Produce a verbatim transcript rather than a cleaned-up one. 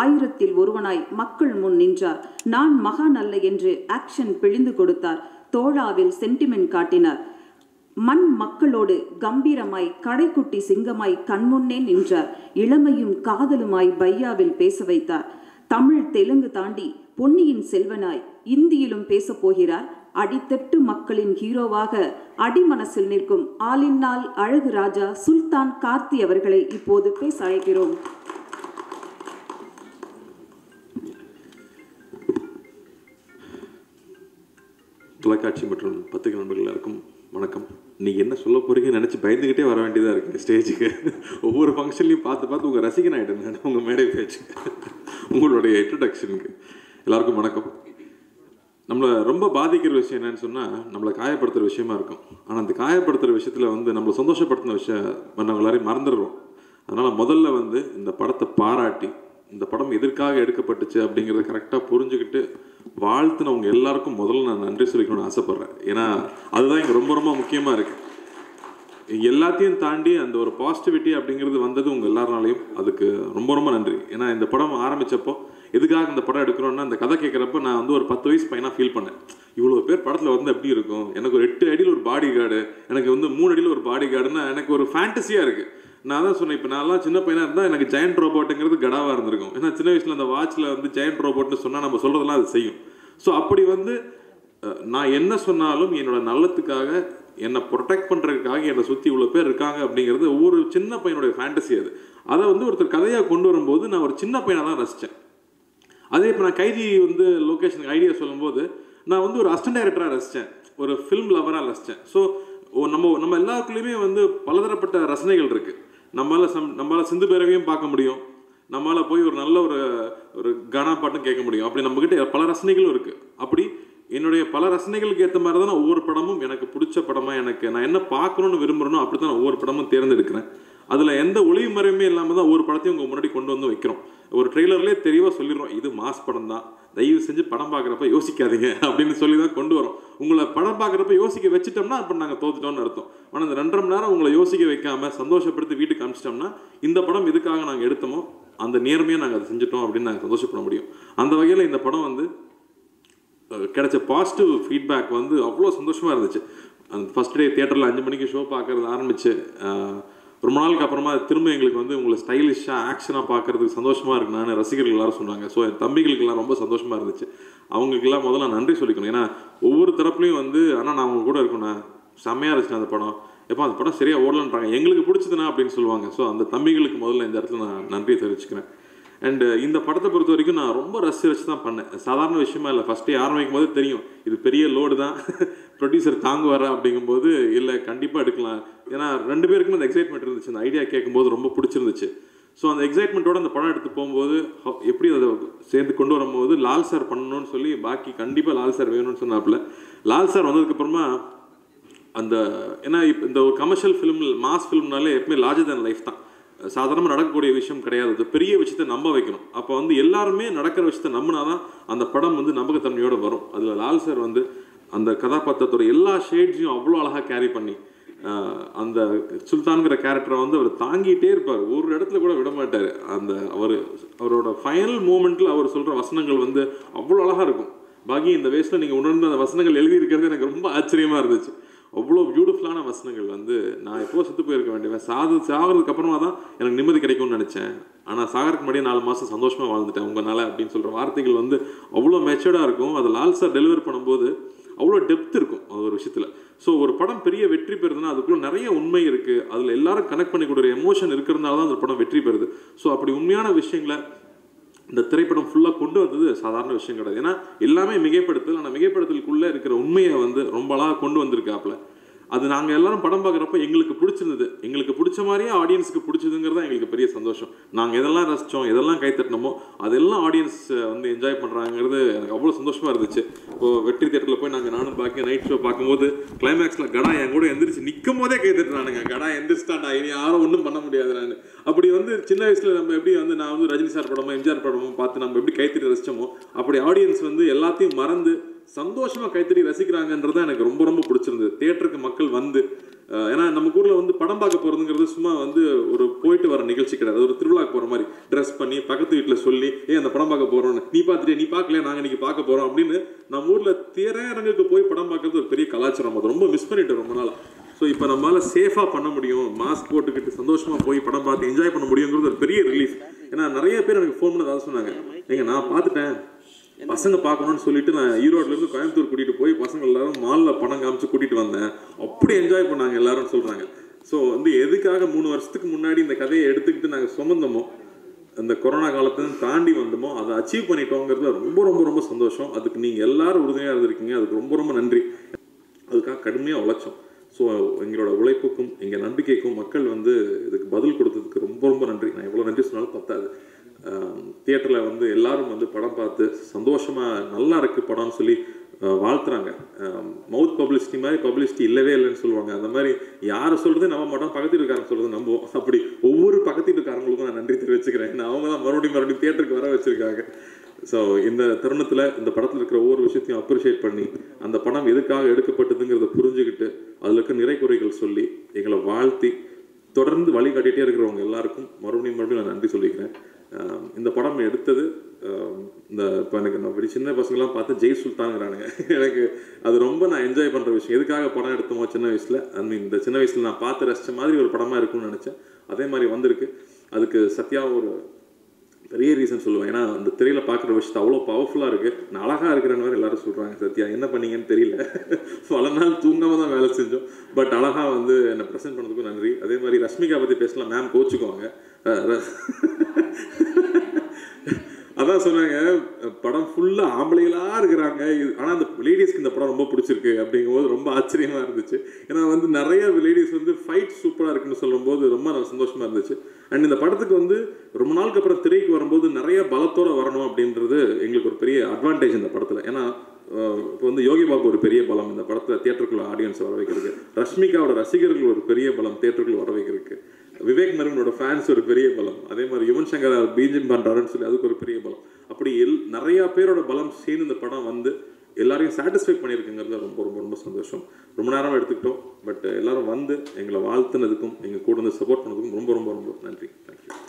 आयरत्तिल ओरुवनाय मक्कल मुन निन्रार नान महान अल्ल एंड्रु action पिळिंदु कोडुत्तार तोळाविल sentiment काट्टिनार मन मक्कलोडु गंभीरमाय कड़ैकुट्टी सिंगमाय कण्मुन्ने निन्रार इळमैयुम कादलुमाय बैयाविल पेस वैत्तार तमिळ तेलुगु तांडी पोन्नियिन सेल्वनाय इंदियिलुम पेस पोगिरार अडित्तट्टु मक्कलिन हीरोवाग अडिमनसिल निற்கும் आलिन्नाल अழகு राजा सुल्तान कार्ति अवर्गळे इप्पोदु पेस अழைக்கிறோம் தொலைக்காட்சி மற்றும் பத்திரிகை நண்பர்கள் எல்லாருக்கும் வணக்கம். நீங்கள் என்ன சொல்ல போகிறீங்கன்னு நினச்சி பயந்துக்கிட்டே வர வேண்டியதாக இருக்குது ஸ்டேஜுக்கு. ஒவ்வொரு ஃபங்க்ஷன்லையும் பார்த்து பார்த்து உங்கள் ரசிகன் ஆகிட்டேன் நான். உங்கள் மேடை பேச்சு உங்களுடைய இன்ட்ரடக்ஷனுக்கு எல்லாருக்கும் வணக்கம். நம்மளை ரொம்ப பாதிக்கிற விஷயம் என்னென்னு சொன்னால் நம்மளை காயப்படுத்துகிற விஷயமா இருக்கும். ஆனால் அந்த காயப்படுத்துகிற விஷயத்தில் வந்து நம்மளை சந்தோஷப்படுத்தின விஷயம் பண்ணவங்க எல்லாரையும் மறந்துடுறோம். அதனால் முதல்ல வந்து இந்த படத்தை பாராட்டி இந்த படம் எதற்காக எடுக்கப்பட்டுச்சு அப்படிங்கிறத கரெக்டாக புரிஞ்சுக்கிட்டு வாழ்த்துனவங்க எல்லாருக்கும் முதல்ல நான் நன்றி சொல்லிக்கணும்னு ஆசைப்பட்றேன். ஏன்னா அதுதான் இங்கே ரொம்ப ரொம்ப முக்கியமாக இருக்குது. எல்லாத்தையும் தாண்டி அந்த ஒரு பாசிட்டிவிட்டி அப்படிங்கிறது வந்தது உங்கள் எல்லாருனாலையும். அதுக்கு ரொம்ப ரொம்ப நன்றி. ஏன்னா இந்த படம் ஆரம்பித்தப்போ எதுக்காக இந்த படம் எடுக்கிறோன்னா அந்த கதை கேட்குறப்ப நான் வந்து ஒரு பத்து வயசு பையனாக ஃபீல் பண்ணேன். இவ்வளோ பேர் படத்தில் வந்து எப்படி இருக்கும், எனக்கு ஒரு எட்டு அடியில் ஒரு பாடி கார்டு, எனக்கு வந்து மூணு அடியில் ஒரு பாடி கார்டுன்னா எனக்கு ஒரு ஃபேண்டஸியாக இருக்குது. நான் தான் சொன்னேன், இப்போ நான்லாம் சின்ன பையனாக இருந்தால் எனக்கு ஜெயண்ட் ரோபோட்டுங்கிறது கடாவாக இருந்திருக்கும். ஏன்னா சின்ன வயசில் அந்த வாட்சில் வந்து ஜெயண்ட் ரோபோட்னு சொன்னால் நம்ம சொல்கிறதெல்லாம் அது செய்யும். ஸோ அப்படி வந்து நான் என்ன சொன்னாலும் என்னோட நல்லத்துக்காக என்னை ப்ரொடெக்ட் பண்ணுறதுக்காக என்னை சுற்றி இவ்வளோ பேர் இருக்காங்க அப்படிங்கிறது ஒவ்வொரு சின்ன பையனுடைய ஃபேண்டஸி. அது அதை வந்து ஒருத்தர் கதையாக கொண்டு வரும்போது நான் ஒரு சின்ன பையனாக தான் ரசித்தேன். அதே இப்போ நான் கைதி வந்து லொக்கேஷனுக்கு ஐடியா சொல்லும்போது நான் வந்து ஒரு அசிஸ்டன்ட் டைரக்டராக ரசித்தேன், ஒரு ஃபிலிம் லவராக ரசித்தேன். ஸோ நம்ம நம்ம எல்லாருக்குள்ளேயுமே வந்து பலதரப்பட்ட ரசனைகள் இருக்குது. நம்மளால் சம் நம்மளால் சிந்து பேரவையும் பார்க்க முடியும், நம்மளால் போய் ஒரு நல்ல ஒரு ஒரு கானா பாட்டும் கேட்க முடியும். அப்படி நம்மக்கிட்ட பல ரசனைகளும் இருக்குது. அப்படி என்னுடைய பல ரசனைகளுக்கு ஏற்ற மாதிரி தான் ஒவ்வொரு படமும் எனக்கு பிடிச்ச படமாக எனக்கு நான் என்ன பார்க்கணுன்னு விரும்புகிறேனோ அப்படி தான் நான் ஒவ்வொரு படமும் தேர்ந்தெடுக்கிறேன். அதில் எந்த ஒளிவு மறைவுமே இல்லாமல் தான் ஒவ்வொரு படத்தையும் உங்கள் முன்னாடி கொண்டு வந்து வைக்கிறோம். ஒரு ட்ரெய்லர்லேயே தெளிவாக சொல்லிடுறோம், இது மாஸ் படம் தான், தயவு செஞ்சு படம் பார்க்குறப்ப யோசிக்காதீங்க அப்படின்னு சொல்லி தான் கொண்டு வரோம். உங்களை படம் பார்க்குறப்ப யோசிக்க வச்சுட்டோம்னா அப்போ நாங்கள் தோத்துட்டோம்னு அர்த்தம். ஆனால் இந்த ரெண்டரை மணி நேரம் உங்களை யோசிக்க வைக்காமல் சந்தோஷப்படுத்தி வீட்டுக்கு அனுப்பிச்சிட்டோம்னா இந்த படம் எதுக்காக நாங்கள் எடுத்தோமோ அந்த நேர்மையாக நாங்கள் அதை செஞ்சுட்டோம் அப்படின்னு நாங்கள் சந்தோஷப்பட முடியும். அந்த வகையில் இந்த படம் வந்து கிடைச்ச பாசிட்டிவ் ஃபீட்பேக் வந்து அவ்வளோ சந்தோஷமாக இருந்துச்சு. அந்த ஃபஸ்ட் டே தியேட்டரில் அஞ்சு மணிக்கு ஷோ பார்க்குறது ஆரம்பிச்சு ரொம்ப நாளுக்கு அப்புறமா திரும்ப எங்களுக்கு வந்து உங்களை ஸ்டைலிஷாக ஆக்ஷனாக பார்க்குறதுக்கு சந்தோஷமாக இருக்குன்னு ரசிகர்கள் எல்லாரும் சொன்னாங்க. ஸோ என் தம்பிகளுக்கெல்லாம் ரொம்ப சந்தோஷமாக இருந்துச்சு. அவங்களுக்கெல்லாம் முதல்ல நன்றி சொல்லிக்கணும். ஏன்னா ஒவ்வொரு தரப்புலையும் வந்து ஆனால் நான் அவங்க கூட இருக்கணும்ண்ணா, செம்மையாக இருந்துச்சுண்ணா அந்த படம், எப்போ அந்த படம் சரியாக ஓடலன்றாங்க, எங்களுக்கு பிடிச்சதுண்ணா அப்படின்னு சொல்லுவாங்க. ஸோ அந்த தம்பிகளுக்கு முதல்ல இந்த இடத்துல நான் நன்றியை தெரிவிச்சுக்கிறேன். அண்டு இந்த படத்தை பொறுத்த வரைக்கும் நான் ரொம்ப ரசிச்சு ரசிச்சு தான் பண்ணேன். சாதாரண விஷயமா இல்லை. ஃபஸ்ட்டே ஆரம்பிக்கும் போது தெரியும் இது பெரிய லோடு தான், ப்ரொடியூசர் தாங்குவார் அப்படிங்கும்போது இல்லை கண்டிப்பாக எடுக்கலாம். ஏன்னா ரெண்டு பேருக்குமே அந்த எக்ஸைட்மெண்ட் இருந்துச்சு. அந்த ஐடியா கேட்கும்போது ரொம்ப பிடிச்சிருந்துச்சு. ஸோ அந்த எக்ஸைட்மெண்ட்டோடு அந்த படம் எடுத்து போகும்போது எப்படி அதை சேர்ந்து கொண்டு வரும்போது லால் சார் பண்ணணும்னு சொல்லி பாக்கி கண்டிப்பாக லால் சார் வேணும்னு சொன்னாப்புல லால் சார் வந்ததுக்கப்புறமா அந்த ஏன்னா இந்த ஒரு கமர்ஷியல் ஃபிலிம் மாஸ் ஃபிலிம்னாலே எப்பவுமே லார்ஜர் தேன் லைஃப் தான். சாதாரணமாக நடக்கக்கூடிய விஷயம் கிடையாது. அது பெரிய விஷயத்தை நம்ப வைக்கணும். அப்போ வந்து எல்லாருமே நடக்கிற விஷயத்தை நம்பினா தான் அந்த படம் வந்து நம்பகத்தன்மையோடு வரும். அதில் லால் சார் வந்து அந்த கதாபாத்திரத்தோட எல்லா ஷேட்ஸையும் அவ்வளோ அழகாக கேரி பண்ணி அந்த சுல்தான்கிற கேரக்டரை வந்து அவர் தாங்கிட்டே இருப்பார். ஒரு இடத்துல கூட விடமாட்டார். அந்த அவர் அவரோட ஃபைனல் மூமெண்ட்டில் அவர் சொல்கிற வசனங்கள் வந்து அவ்வளோ அழகாக இருக்கும். பாக்கி இந்த வயசில் நீங்கள் உணர்ந்து அந்த வசனங்கள் எழுதியிருக்கிறது எனக்கு ரொம்ப ஆச்சரியமாக இருந்துச்சு. அவ்வளோ பியூட்டிஃபுல்லான வசனங்கள் வந்து நான் எப்போது செத்து போயிருக்க வேண்டியவன், சாது சாகிறதுக்கு அப்புறமா தான் எனக்கு நிம்மதி கிடைக்கும்னு நினச்சேன், ஆனால் சாகருக்கு முன்னாடியே நாலு மாதம் சந்தோஷமாக வாழ்ந்துட்டேன் உங்களால் அப்படின்னு சொல்கிற வார்த்தைகள் வந்து அவ்வளோ மெச்சூர்டாக இருக்கும். அது லால் சார் டெலிவர் பண்ணும்போது அவ்வளோ டெப்த் இருக்கும் அது ஒரு விஷயத்தில். ஸோ ஒரு படம் பெரிய வெற்றி பெறுதுன்னா அதுக்குள்ளே நிறைய உண்மை இருக்குது. அதில் எல்லாரும் கனெக்ட் பண்ணிக்கூடிய எமோஷன் இருக்கிறதுனால தான் அந்த படம் வெற்றி பெறுது. ஸோ அப்படி உண்மையான விஷயங்களை இந்த திரைப்படம் ஃபுல்லாக கொண்டு வந்தது சாதாரண விஷயம் கிடையாது. ஏன்னா எல்லாமே மிகைப்படுத்தல், ஆனால் மிகைப்படுத்தலுக்குள்ளே இருக்கிற உண்மையை வந்து ரொம்ப அழகாக கொண்டு வந்திருக்காப்புல. அது நாங்கள் எல்லோரும் படம் பார்க்குறப்ப எங்களுக்கு பிடிச்சிருந்தது, எங்களுக்கு பிடிச்ச மாதிரியே ஆடியன்ஸுக்கு பிடிச்சதுங்கிறது எங்களுக்கு பெரிய சந்தோஷம். நாங்கள் எதெல்லாம் ரசித்தோம், எதெல்லாம் கைத்தட்டினமோ அதெல்லாம் ஆடியன்ஸ் வந்து என்ஜாய் பண்ணுறாங்கிறது எனக்கு அவ்வளோ சந்தோஷமாக இருந்துச்சு. இப்போது வெற்றி தியேட்டரில் போய் நாங்கள் நானும் பார்க்க நைட் ஷோ பார்க்கும்போது கிளைமேக்ஸில் கடா என் கூட எந்திரிச்சு நிற்கும் போதே கைத்தட்டுறானுங்க. கடா எந்திரிச்சிட்டாண்டா, இனி யாரும் ஒன்றும் பண்ண முடியாது. நான் அப்படி வந்து சின்ன வயசில் நம்ம எப்படி வந்து நான் வந்து ரஜினி சார் படமோ எம்ஜிஆர் படமோ பார்த்து நம்ம எப்படி கைத்தட்டி ரசித்தோமோ அப்படி ஆடியன்ஸ் வந்து எல்லாத்தையும் மறந்து சந்தோஷமாக கைத்தறி ரசிக்கிறாங்கன்றது தான் எனக்கு ரொம்ப ரொம்ப பிடிச்சிருந்தது. தியேட்டருக்கு மக்கள் வந்து ஏன்னா நம்ம ஊர்ல வந்து படம் பார்க்க போறதுங்கிறது சும்மா வந்து ஒரு போயிட்டு வர நிகழ்ச்சி கிடையாது. ஒரு திருவிழாக்கு போற மாதிரி ட்ரெஸ் பண்ணி பக்கத்து வீட்ல சொல்லி ஏய் அந்த படம் பார்க்க போறோம்னு நீ பாத்துட்டே நீ பார்க்கல நாங்க இன்னைக்கு பார்க்க போறோம் அப்படினு நம்ம ஊர்ல திரையரங்குக்கு போய் படம் பார்க்கிறது ஒரு பெரிய கலாச்சாரம். அது ரொம்ப மிஸ் பண்ணிட்டு ரொம்ப நாளா. சோ இப்போ நம்மால சேஃபா பண்ண முடியும், மாஸ்க் போட்டுக்கிட்டு சந்தோஷமா போய் படம் பார்த்து என்ஜாய் பண்ண முடியும்ங்கிறது ஒரு பெரிய ரிலீஃப். ஏன்னா நிறைய பேர் எனக்கு ஃபோன் பண்ணி தான் சொன்னாங்க நீங்க நான் பார்த்துட்டேன் பசங்க பார்க்கணும்னு சொல்லிட்டு நான் ஈரோட்லேருந்து கோயம்புத்தூர் கூட்டிகிட்டு போய் பசங்க எல்லாரும் மாலில் படம் காமிச்சு கூட்டிகிட்டு வந்தேன், அப்படி என்ஜாய் பண்ணாங்க எல்லாரும் சொல்கிறாங்க. ஸோ வந்து எதுக்காக மூணு வருஷத்துக்கு முன்னாடி இந்த கதையை எடுத்துக்கிட்டு நாங்கள் சுமந்தோமோ, இந்த கொரோனா காலத்துலேருந்து தாண்டி வந்தோமோ, அதை அச்சீவ் பண்ணிட்டோங்கிறதுல ரொம்ப ரொம்ப ரொம்ப சந்தோஷம். அதுக்கு நீங்கள் எல்லோரும் உறுதுணையாக இருந்திருக்கீங்க, அதுக்கு ரொம்ப ரொம்ப நன்றி. அதுக்காக கடுமையாக உழைச்சோம். ஸோ எங்களோட உழைப்புக்கும் எங்கள் நம்பிக்கைக்கும் மக்கள் வந்து இதுக்கு பதில் கொடுத்ததுக்கு ரொம்ப ரொம்ப நன்றி. நான் எவ்வளோ நன்றி சொன்னாலும் பத்தாது. தியேட்டரில் வந்து எல்லாரும் வந்து படம் பார்த்து சந்தோஷமாக நல்லா இருக்குது படம்னு சொல்லி வாழ்த்துறாங்க. மவுத் பப்ளிசிட்டி மாதிரி பப்ளிசிட்டி இல்லவே இல்லைன்னு சொல்லுவாங்க. அந்த மாதிரி யாரை சொல்கிறது நம்ம மட்டும் பக்கத்து வீட்டுக்காரங்க சொல்கிறது நம்புவோம். அப்படி ஒவ்வொரு பக்கத்து வீட்டுக்காரங்களுக்கும் நான் நன்றி தெரிவிச்சுக்கிறேன். நான் அவங்க தான் மறுபடியும் மறுபடியும் தியேட்டருக்கு வர வச்சுருக்காங்க. ஸோ இந்த தருணத்தில் இந்த படத்தில் இருக்கிற ஒவ்வொரு விஷயத்தையும் அப்ரிஷியேட் பண்ணி அந்த படம் எதுக்காக எடுக்கப்பட்டதுங்கிறத புரிஞ்சுக்கிட்டு அதில் இருக்க நிறை குறைகள் சொல்லி எங்களை வாழ்த்தி தொடர்ந்து வழிகாட்டிகிட்டே இருக்கிறவங்க எல்லாருக்கும் மறுபடியும் மறுபடியும் நான் நன்றி சொல்லிக்கிறேன். இந்த படம் எடுத்தது இந்த இப்போ எனக்கு நான் சின்ன பசங்கள்லாம் பார்த்து ஜெய் சுல்தானுங்கிறானுங்க. எனக்கு அது ரொம்ப நான் என்ஜாய் பண்ணுற விஷயம். எதுக்காக படம் எடுத்தோமோ சின்ன வயசில், அந்த இந்த சின்ன வயசில் நான் பார்த்து ரசித்த மாதிரி ஒரு படமாக இருக்கும்னு நினச்சேன். அதே மாதிரி வந்திருக்கு. அதுக்கு சத்தியாக ஒரு பெரிய ரீசன் சொல்லுவேன். ஏன்னா அந்த திரையில் பார்க்குற விஷயத்தை அவ்வளோ பவர்ஃபுல்லாக இருக்குது. நான் அழகாக இருக்கிறேன்னு வேறு எல்லோரும் சொல்கிறாங்க. சத்யா என்ன பண்ணீங்கன்னு தெரியல, பல நாள் தூங்காமல் தான் வேலை செஞ்சோம். பட் அழகாக வந்து என்னை ப்ரெசென்ட் பண்ணதுக்கும் நன்றி. அதே மாதிரி ரஷ்மிகா பற்றி பேசலாம். மேம் கோச்சுக்குவாங்க. அதான் சொன்னாங்க படம் ஃபுல்லாக ஆம்பளைகளாக இருக்கிறாங்க. இது ஆனால் அந்த லேடிஸ்க்கு இந்த படம் ரொம்ப பிடிச்சிருக்கு அப்படிங்கும்போது ரொம்ப ஆச்சரியமாக இருந்துச்சு. ஏன்னா வந்து நிறைய லேடிஸ் வந்து ஃபைட் சூப்பராக இருக்குன்னு சொல்லும்போது ரொம்ப சந்தோஷமாக இருந்துச்சு. அண்ட் இந்த படத்துக்கு வந்து ரொம்ப நாளுக்கு அப்புறம் திரைக்கு வரும்போது நிறைய பலத்தோடு வரணும் அப்படின்றது எங்களுக்கு ஒரு பெரிய அட்வான்டேஜ் இந்த படத்தில். ஏன்னா இப்போ வந்து யோகி பாபு ஒரு பெரிய பலம் இந்த படத்தில் தியேட்டருக்குள்ள ஆடியன்ஸ் வர வைக்கிறதுக்கு, ரஷ்மிகாவோட ரசிகர்கள் ஒரு பெரிய பலம் தியேட்டருக்குள்ள வர வைக்கிறதுக்கு, விவேக் மருகனோட ஃபேன்ஸ் ஒரு பெரிய பலம், அதே மாதிரி யுவன் சங்கர் பிஜிஎம் பண்ணுறாருன்னு சொல்லி அதுக்கு ஒரு பெரிய பலம். அப்படி எல் நிறையா பேரோட பலம் சேர்ந்து இந்த படம் வந்து எல்லாரையும் சாட்டிஸ்ஃபை பண்ணியிருக்குங்கிறது ரொம்ப ரொம்ப ரொம்ப சந்தோஷம். ரொம்ப நேரம் எடுத்துக்கிட்டோம். பட் எல்லோரும் வந்து எங்களை வாழ்த்துனதுக்கும் எங்கள் கூட வந்து சப்போர்ட் பண்ணதுக்கும் ரொம்ப ரொம்ப ரொம்ப நன்றி. தேங்க்யூ.